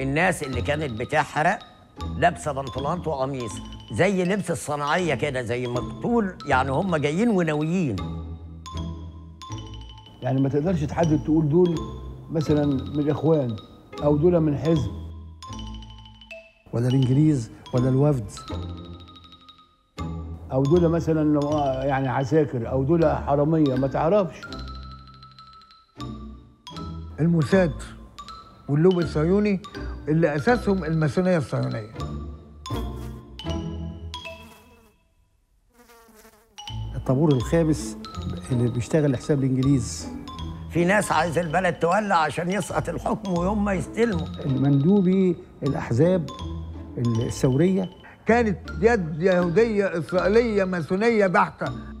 الناس اللي كانت بتحرق لابسه بنطلونات وقميص زي لبس الصناعيه كده، زي مقتول يعني، هم جايين وناويين. يعني ما تقدرش تحدد تقول دول مثلا من الاخوان او دول من حزب ولا الانجليز ولا الوفد او دول مثلا يعني عساكر او دول حراميه، ما تعرفش. الموساد واللوب الصهيوني اللي اساسهم الماسونيه الصهيونيه. الطابور الخامس اللي بيشتغل لحساب الانجليز. في ناس عايز البلد تولع عشان يسقط الحكم ويوم ما يستلموا. المندوبي الاحزاب الثوريه كانت يد يهوديه اسرائيليه ماسونيه بحته.